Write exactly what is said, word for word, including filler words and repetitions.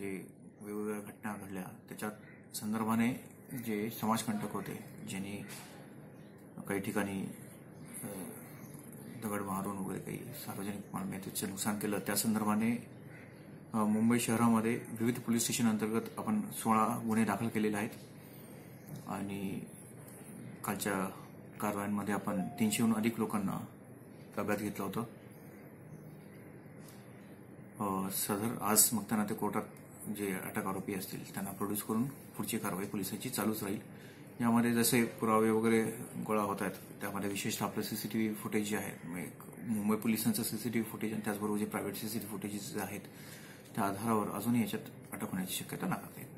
जे वेगवेगळ्या घटना घडल्या त्याच्या संदर्भाने जे समाजकंटक होते, ज्यांनी काही ठिकाणी दगड मारून वगैरे काही सार्वजनिक मालमत्तेचे नुकसान केलं, त्या संदर्भाने मुंबई शहरामध्ये विविध पोलीस स्टेशन अंतर्गत आपण सोळा गुन्हे दाखल केलेले आहेत आणि कालच्या कारवायांमध्ये आपण तीनशेहून अधिक लोकांना ताब्यात घेतलं होतं। सदर आज मगताना ते कोर्टात जे अटक आरोपी असतील त्यांना प्रोड्यूस करून पुढची कारवाई पोलिसांची चालूच राहील। यामध्ये जसे पुरावे वगैरे गोळा होत आहेत त्यामध्ये विशेषतः आपलं सीसीटीव्ही फुटेज जे आहे, मुंबई पोलिसांचं सीसीटीव्ही फुटेज आणि त्याचबरोबर जे प्रायव्हेट सीसीटीव्ही फुटेजेस आहेत त्या आधारावर अजूनही याच्यात अटक होण्याची शक्यता नाकारता येते।